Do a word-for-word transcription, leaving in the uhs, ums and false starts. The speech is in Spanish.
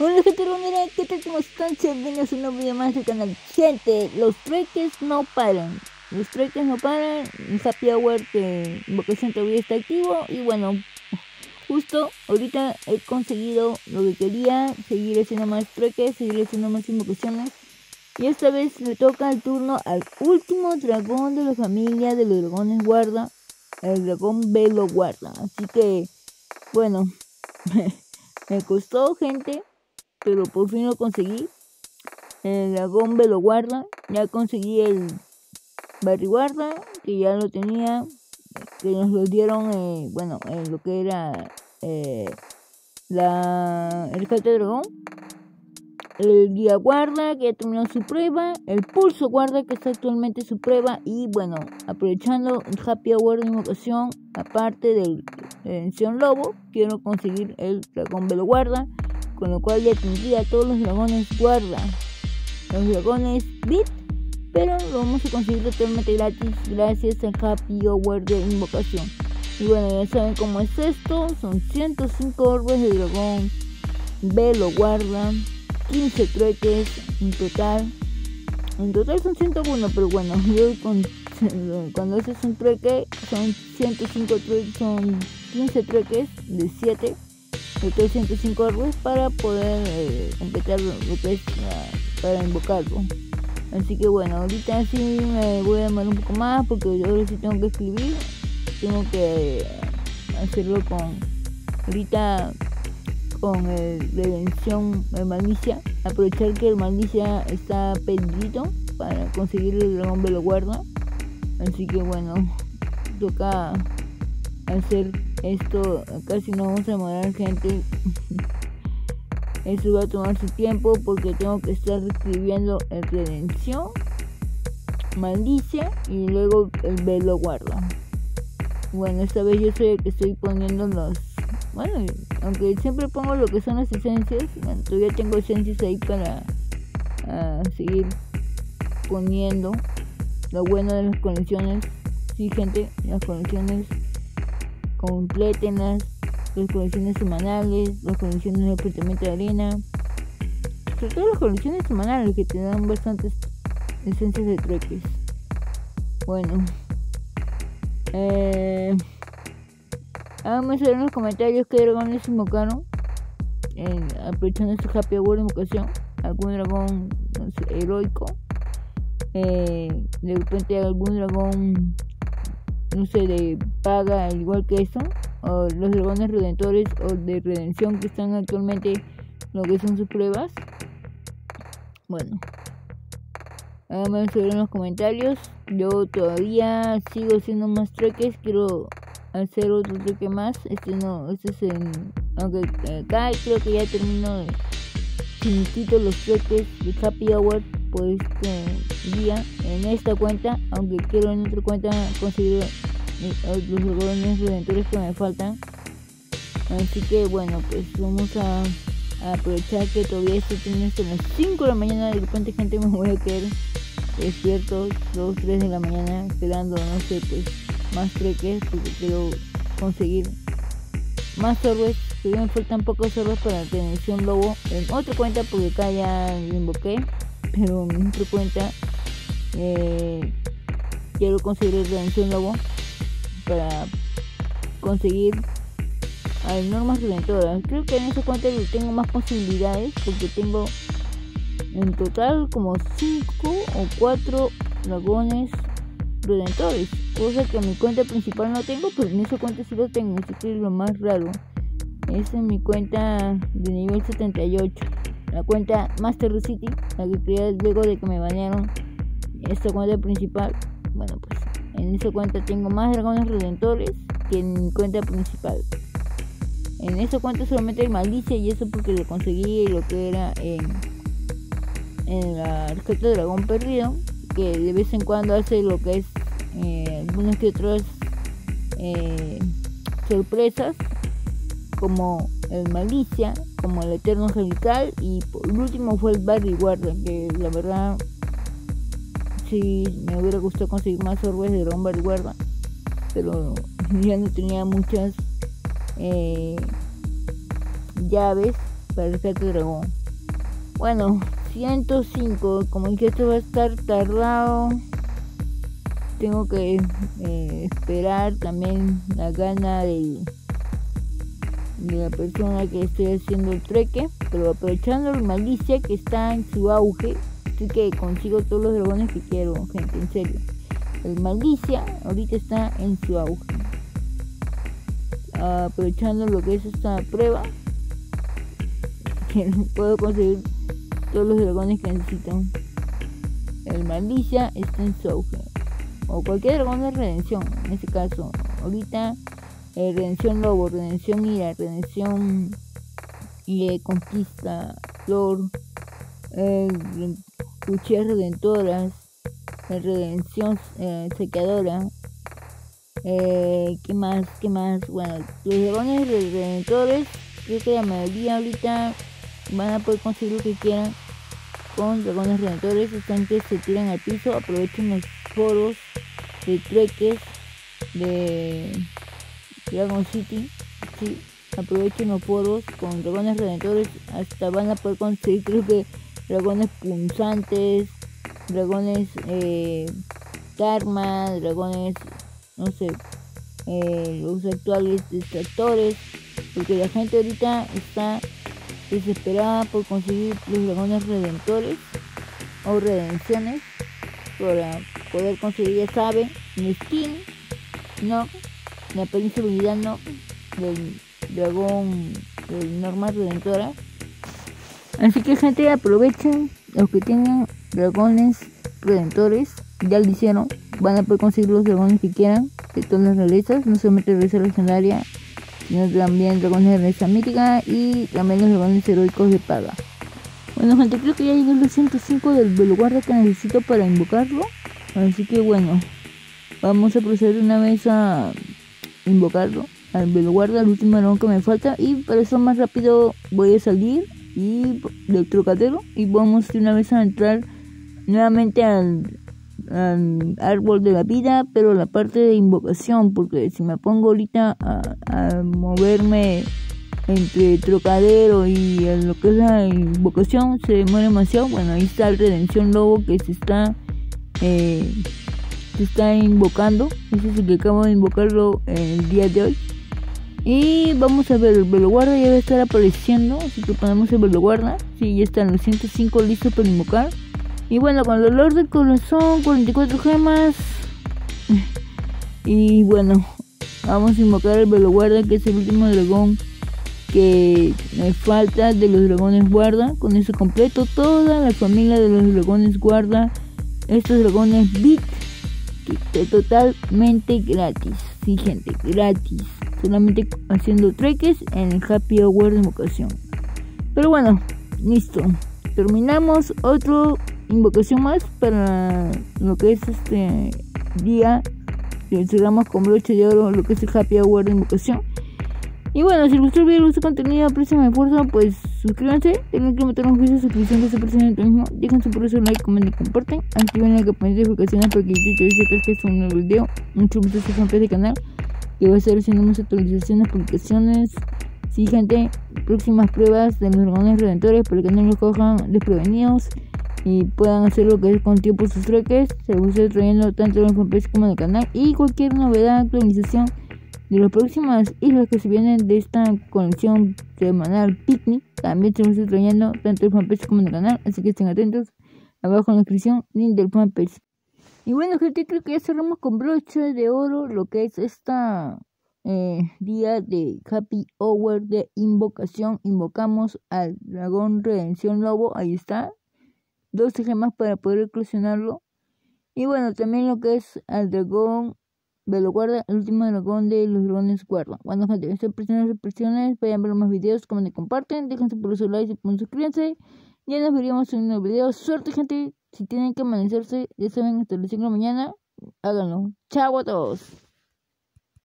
Hola gente bombera, ¿qué tal? ¿Cómo están? Bienvenidos a un nuevo video más del canal. Gente, los trueques no paran. Los trueques no paran. Happy Hour de Invocación todavía está activo. Y bueno, justo ahorita he conseguido lo que quería. Seguir haciendo más trueques, seguir haciendo más invocaciones. Y esta vez le toca el turno al último dragón de la familia de los dragones guarda. El dragón velo guarda. Así que, bueno, me costó, gente, pero por fin lo conseguí. El dragón velo guarda. Ya conseguí el barriguarda, que ya lo tenía, que nos lo dieron, eh, bueno, eh, lo que era eh, la, el jato de dragón. El guía guarda, que ya terminó su prueba. El pulso guarda, que está actualmente su prueba. Y bueno, aprovechando el Happy Hour de Invocación, aparte del Sion Lobo, quiero conseguir el dragón velo guarda, con lo cual ya tendría todos los dragones guarda, los dragones bit, pero lo vamos a conseguir totalmente gratis gracias al Happy Hour de Invocación. Y bueno, ya saben cómo es esto, son ciento cinco orbes de dragón velo guarda, quince trueques en total. En total son ciento uno, pero bueno, yo con, cuando haces un trueque son ciento cinco trueques, son quince trueques de siete, de ciento cinco orbes para poder eh, empezar lo que es uh, para invocarlo. Así que bueno, ahorita sí me voy a llamar un poco más porque yo ahora sí tengo que escribir, tengo que hacerlo con ahorita con el redención el Malicia, aprovechar que el Malicia está perdido para conseguir el dragón velo guarda. Así que bueno, toca hacer esto, casi no vamos a demorar, gente. Eso va a tomar su tiempo porque tengo que estar escribiendo el redención Malicia y luego el velo guarda. Bueno, esta vez yo soy el que estoy poniendo los, bueno, aunque siempre pongo lo que son las esencias, bueno, todavía tengo esencias ahí para uh, seguir poniendo lo bueno de las colecciones. Sí, gente, las colecciones, complétenlas, las colecciones semanales, las colecciones de apretamiento de arena, sobre todo las colecciones semanales que te dan bastantes esencias de trueques. Bueno, eh... háganme saber en los comentarios qué dragones se invocaron eh, aprovechando su Happy Hour de Invocación. Algún dragón, no sé, heroico, eh, de repente algún dragón, no sé, de paga, al igual que eso, o los dragones redentores o de redención que están actualmente lo que son sus pruebas. Bueno, háganme saber en los comentarios. Yo todavía sigo haciendo más trueques, quiero hacer otro truque más. Este no, este es el, aunque acá creo que ya termino finitito los truques de Happy Hour por este día en esta cuenta, aunque quiero en otra cuenta conseguir los dragones redentores que me faltan. Así que bueno, pues vamos a, a aprovechar que todavía esto tiene hasta las cinco de la mañana. De repente, gente, me voy a quedar despierto dos, tres de la mañana esperando, no sé, pues más truques porque quiero conseguir más orbes. Todavía me faltan pocos orbes para tener un lobo en otra cuenta porque acá ya lo invoqué, pero en otra cuenta eh, quiero conseguir redención lobo para conseguir a normas redentoras. Creo que en esa cuenta tengo más posibilidades porque tengo en total como cinco o cuatro dragones redentores, cosa que en mi cuenta principal no tengo, pero en esa cuenta sí lo tengo. Así que es lo más raro, es en mi cuenta de nivel setenta y ocho, la cuenta MasterDCity, la que creé luego de que me banearon esta cuenta principal. Bueno, pues en esa cuenta tengo más dragones redentores que en mi cuenta principal. En esa cuenta solamente hay Malicia, y eso porque lo conseguí lo que era en, en la rescate dragón perdido, que de vez en cuando hace lo que es eh, algunas que otras eh, sorpresas, como el Malicia, como el Eterno Angelical, y por último fue el barriguarda, que la verdad sí me hubiera gustado conseguir más orbes de dragón barriguarda, pero ya no tenía muchas eh, llaves perfecto dragón. Bueno, ciento cinco, como que esto va a estar tardado, tengo que eh, esperar también la gana de, de la persona que estoy haciendo el trueque, pero aprovechando la malicia que está en su auge, así que consigo todos los dragones que quiero, gente, en serio. El malicia ahorita está en su auge. Aprovechando lo que es esta prueba, que puedo conseguir todos los dragones que necesito. El malicia está en su auge, o cualquier dragón de redención. En este caso ahorita eh, redención lobo, redención ira, redención y eh, conquista flor, eh, cuchillas redentoras, eh, redención eh, saqueadora, eh, qué más, qué más. Bueno, los dragones de redentores creo que la mayoría ahorita van a poder conseguir lo que quieran con dragones redentores. Están que se tiran al piso, aprovechen los foros de trueques de Dragon City, ¿sí? Aprovechen los foros con dragones redentores, hasta van a poder conseguir creo que dragones punzantes, dragones eh, karma, dragones, no sé, eh, los actuales distractores, porque la gente ahorita está desesperada por conseguir los dragones redentores o redenciones para poder conseguir, ya saben, mi skin, no, la península no, del dragón, del normal redentora. Así que, gente, aprovechen los que tengan dragones redentores, ya lo hicieron, van a poder conseguir los dragones que quieran de todas las realezas, no solamente realeza legendaria, sino también dragones de realeza mítica y también los dragones heroicos de paga. Bueno, gente, creo que ya llegué al ciento cinco del lugar que necesito para invocarlo, así que bueno, vamos a proceder una vez a invocarlo al veloguarda, el último dragón que me falta, y para eso más rápido voy a salir y del trocadero y vamos de una vez a entrar nuevamente al, al árbol de la vida, pero la parte de invocación, porque si me pongo ahorita a, a moverme entre trocadero y lo que es la invocación se demora demasiado. Bueno, ahí está el redención lobo que se está eh, se está invocando, ese es el que acabo de invocarlo el día de hoy. Y vamos a ver, el veloguarda ya va a estar apareciendo, así que ponemos el veloguarda. Sí, ya están los ciento cinco listos para invocar. Y bueno, con el dolor del corazón, cuarenta y cuatro gemas. Y bueno, vamos a invocar el veloguarda, que es el último dragón que me falta de los dragones guarda. Con eso completo toda la familia de los dragones guarda. Estos dragones bit, que es totalmente gratis. Sí, gente, gratis. Solamente haciendo treques en el Happy Hour de Invocación. Pero bueno, listo. Terminamos otro invocación más para lo que es este día. Que cerramos con broche de oro lo que es el Happy Hour de Invocación. Y bueno, si les gustó el video, les gustó el contenido, aprecian mi esfuerzo, pues suscríbanse, tengan que meter un juicio, suscripción que se presiona en tu mismo, dejen su precio, like, comenten y comparten, activen la campanita de notificaciones para que YouTube te avise que es un nuevo video, muchos gusto se compre de canal, que va a estar haciendo más actualizaciones, publicaciones, sí gente, próximas pruebas de los dragones redentores para que no los cojan desprevenidos y puedan hacer lo que es con tiempo sus truques, se los estoy trayendo tanto en la fanpage como en el canal, y cualquier novedad, actualización de las próximas islas que se vienen de esta colección semanal Picnic, también se los estoy trayendo tanto el fanpage como en el canal, así que estén atentos abajo en la descripción, link del fanpage. Y bueno, gente, creo que ya cerramos con broche de oro lo que es esta eh, día de Happy Hour de Invocación. Invocamos al dragón redención lobo, ahí está, doce gemas para poder eclosionarlo. Y bueno, también lo que es al dragón veloguarda, el último dragón de los dragones guarda. Bueno, gente, estoy presionando sus presiones, vayan a ver más videos, comenten, comparten, déjense por su like y suscríbanse. Ya nos veríamos en un nuevo video. Suerte, gente, si tienen que amanecerse, ya saben, hasta las cinco de la mañana, háganlo. Chao a todos.